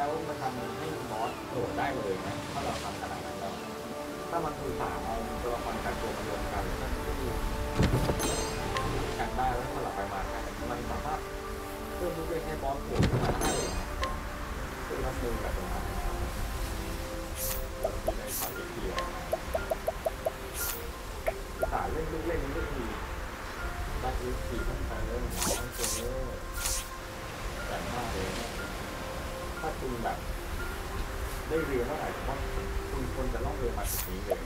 แล้วมันทำให้บอสโดดได้เลยนะถ้าเราทำขนาดนั้นแล้วถ้ามันคือสามเอาตัวละครจากตัวมันรวมกันก็คือกันได้แล้วถ้าเราไปมากันมันสามารถเพิ่มทุกเรื่องให้บอสโผล่ขึ้นมาได้เลยคือเราดูแบบนั้นในสายเดียวสายเล่นลูกเล่นนี้ก็คือบัตรลิขิตต้องการเล่นต้องเจอแต่มากเลยถ้าคุณแบบได้เรียนว่าอะไรเพราะคุณคนจะต้องเรียนมาสิ่งนี้เลย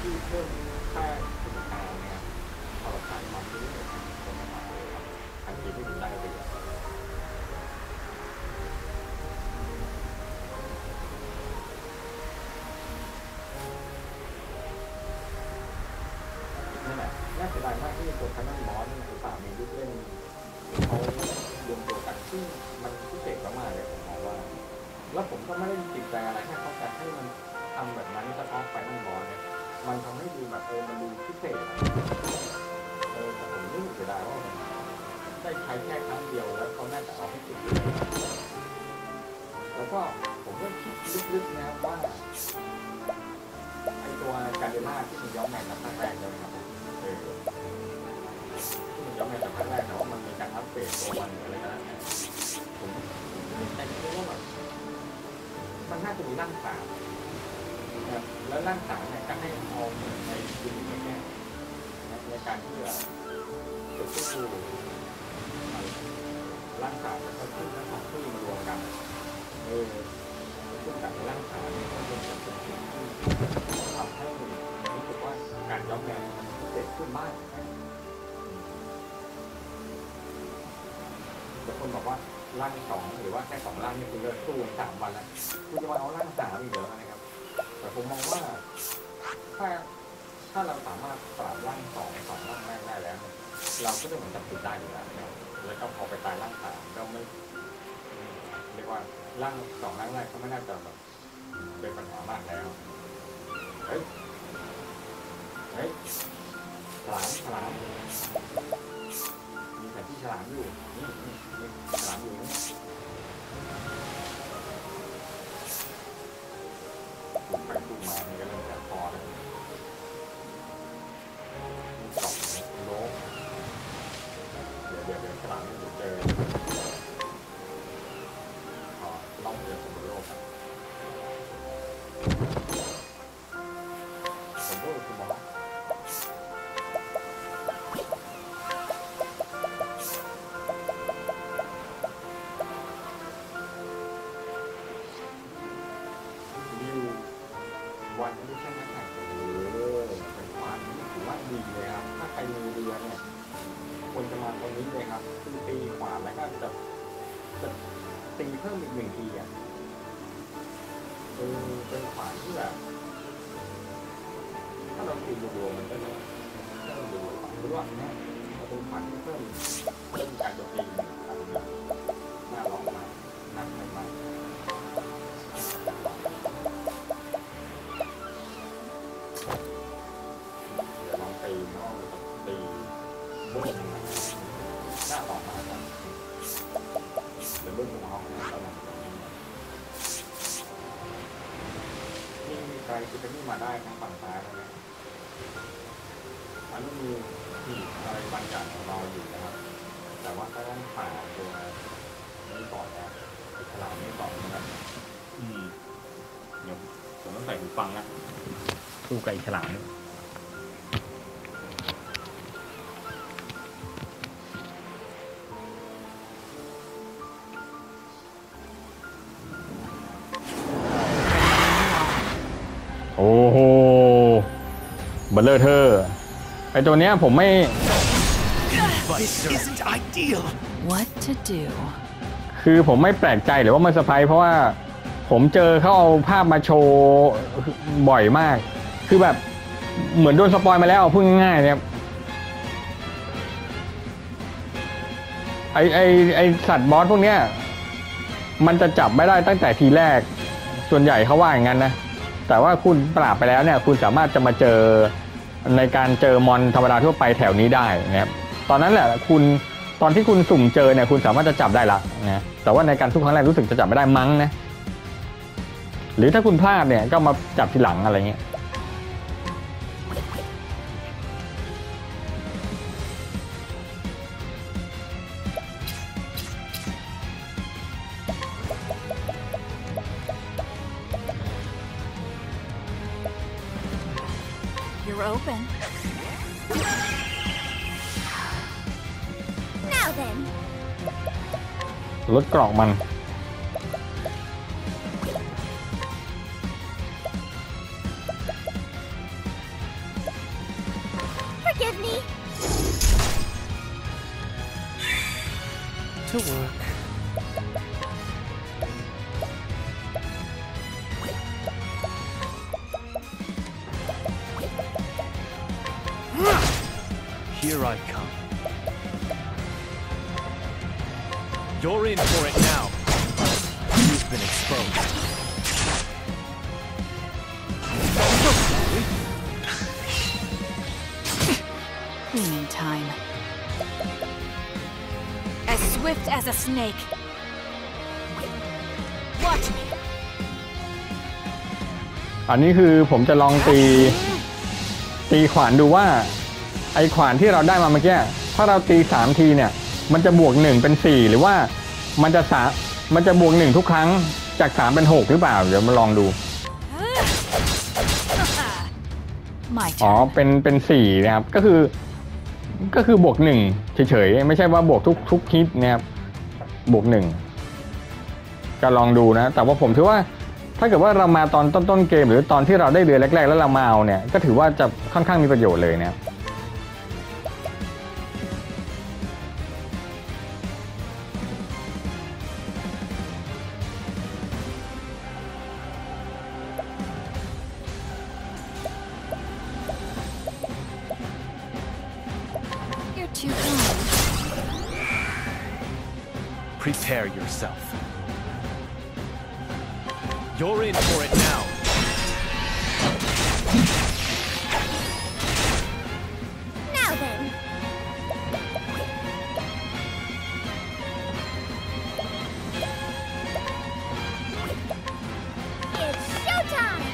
ที่เพิ่มค่าคุณภาพเนี่ยพอเราทำความรู้ในการทำงานเลยทันทีที่คุณได้เรียนน่าเสียดายมากที่ตัวคณะมอสหรือฝ่ามียุคเล่นเขารวมตัวกันซึ่งมันพิเศษมากเลยผมมองว่าแล้วผมก็ไม่ได้ติดใจอะไรแค่เขาจัดให้มันทำแบบนั้นเฉพาะไฟนั่งมอสเนี่ยมันทำให้ดูแบบมันดูพิเศษแต่ผมรู้สึกเสียดายว่าได้ใช้แค่ครั้งเดียวแล้วเขาน่าจะเอาให้ติดแล้วก็ผมก็คิดลึกๆนะว่าไอตัวการเดล่าที่มันย้อมแมงกับตั้งแรกเลยครับย้อนไปจากครั้งแรกนะว่ามันมีการอัพเดตตัวมันอะไรกันนะผมแต่คิดว่าแบบมันน่าจะมีร่างสามนะแล้วร่างสามเนี่ยก็ให้เอาในดูอย่างเงี้ยในการที่จะเกิดขึ้นร่างสามแล้วก็ขึ้นร่างสามขึ้นมารวมกันขึ้นจากร่างสามเนี่ยก็เป็นการทำให้รู้สึกว่าการย้อนแย้งเกิดขึ้นมากแต่คนบอกว่าร่างสองหรือว่าแค่สองร่างนี่คุณจะสู้สามวันแล้วคุณจะมาเอาร่างสามอีกเหรอนะครับแต่ผมมองว่าถ้าเราสามารถปราบร่างสองร่างแรกได้แล้วเราก็จะเหมือนจับจุดได้อยู่แล้วนะครับแล้วก็พอไปตายร่างสามก็ไม่เรียกว่าร่างสองร่างแรกก็ไม่น่าจะแบบเป็นปัญหามากแล้วเฮ้ยฉลามมีแต่ที่ฉลามอยู่นี่ฉลามอยู่นี่ไปดูมานี่ก็เริ่มจะพอแล้วสองโลเดี๋ยวฉลามจะเจอล่องเรือสมุทรโลกครับสมุทรคือบอกตีเพิ่มอีกหนึ่งทีอ่ะเป็นขวานที่แบบถ้าเราตีรวมๆมันก็จะดูรวดแน่เราเป็นขวานที่เพิ่มการโจมตีครับน่าลองมานักใหม่เดี๋ยวลองตีบุ้งน่าลองมาครับเป็นเรื่องของห้องนะนี่มีใครที่จะนี่มาได้ทางฝั่งซ้ายไหมมันต้องมีที่อะไรบางอย่างของเราอยู่นะครับแต่ว่าถ้าต้องผ่านตัวนี้ก่อนนะฉลามนี้ก่อนนะครับเดี๋ยวผมต้องใส่หูฟังนะสู้ไก่ฉลามบัลเลอร์เธอไอตัวเนี้ยผมไม่ คือผมไม่แปลกใจหรือว่ามันเซอร์ไพรส์เพราะว่าผมเจอเขาเอาภาพมาโชว์บ่อยมากคือแบบเหมือนโดนสปอยมาแล้วเอาพูดง่ายๆเนี่ยไอสัตว์บอสพวกเนี้ยมันจะจับไม่ได้ตั้งแต่ทีแรกส่วนใหญ่เขาว่าอย่างนั้นนะแต่ว่าคุณปราบไปแล้วเนี่ยคุณสามารถจะมาเจอในการเจอมอนธรรมดาทั่วไปแถวนี้ได้นะครับ ตอนนั้นแหละคุณตอนที่คุณสุ่มเจอเนี่ยคุณสามารถจะจับได้ละนะแต่ว่าในการสู้ครั้งแรกรู้สึกจะจับไม่ได้มั้งนะหรือถ้าคุณพลาดเนี่ยก็มาจับทีหลังอะไรเงี้ยลดกรอกมันSnake. Watch me. อันนี้คือผมจะลองตีขวานดูว่าไอ้ขวานที่เราได้มาเมื่อกี้ถ้าเราตี3ทีเนี่ยมันจะบวก1เป็น4หรือว่ามันจะบวก1ทุกครั้งจาก3เป็น6หรือเปล่าเดี๋ยวมาลองดูอ๋อเป็น4นะครับก็คือบวก1เฉยๆไม่ใช่ว่าบวกทุกฮิตนะครับบวก1ก็ลองดูนะแต่ว่าผมถือว่าถ้าเกิดว่าเรามาตอนต้นเกมหรือตอนที่เราได้เรือแรกๆแล้วเรามาเอาเนี่ยก็ถือว่าจะค่อนข้างมีประโยชน์เลยนะPrepare yourself. You're in for it now. Now then. It's showtime.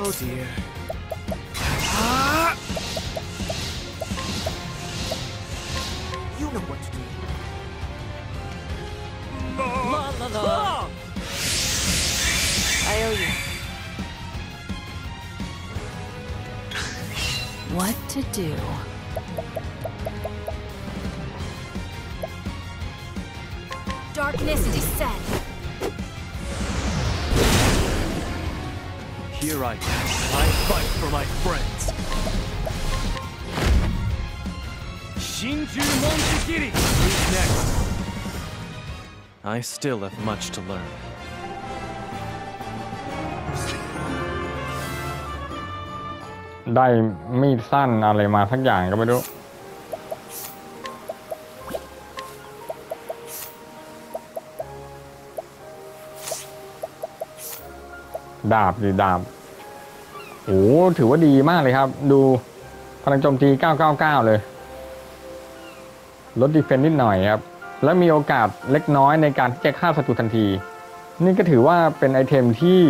Oh dear.Do. Darkness descend. Here I am. I fight for my friends. Shinju Monchikiri. Who's next? I still have much to learn.ได้มีดสั้นอะไรมาสักอย่างก็ไม่รู้ดาบโอ้ถือว่าดีมากเลยครับดูพลังโจมตี999เลยลดดีเฟนซ์นิดหน่อยครับและมีโอกาสเล็กน้อยในการแก้ฆ่าศัตรูทันทีนี่ก็ถือว่าเป็นไอเทมที่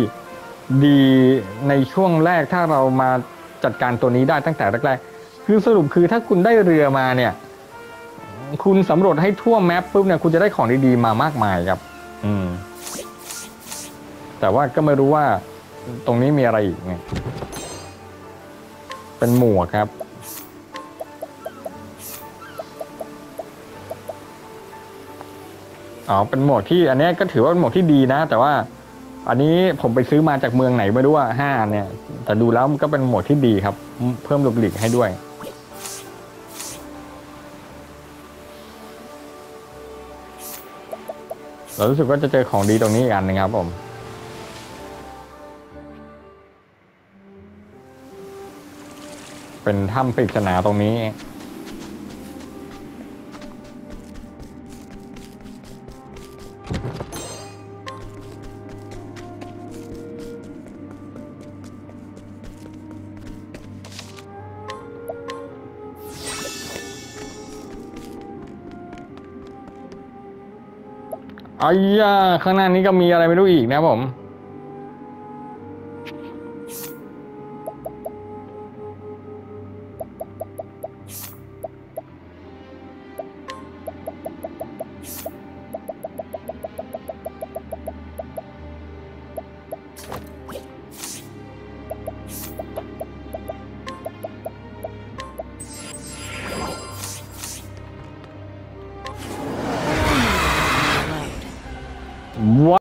ดีในช่วงแรกถ้าเรามาจัดการตัวนี้ได้ตั้งแต่แรกๆคือสรุปคือถ้าคุณได้เรือมาเนี่ยคุณสำรวจให้ทั่วแมปปุ๊บเนี่ยคุณจะได้ของดีๆมามากมายครับแต่ว่าก็ไม่รู้ว่าตรงนี้มีอะไรอีกเนี่ยเป็นหมวกครับอ๋อเป็นหมวกที่อันนี้ก็ถือว่าเป็นหมวกที่ดีนะแต่ว่าอันนี้ผมไปซื้อมาจากเมืองไหนไม่รู้ว่า5เนี่ยแต่ดูแล้วมันก็เป็นหมวดที่ดีครับเพิ่มหลบหลีกให้ด้วยเรารู้สึกว่าจะเจอของดีตรงนี้อีกอันนึงครับผมเป็นถ้ำปริศนาตรงนี้ อ้ยข้างหน้านี้ก็มีอะไรไม่รู้อีกนะผม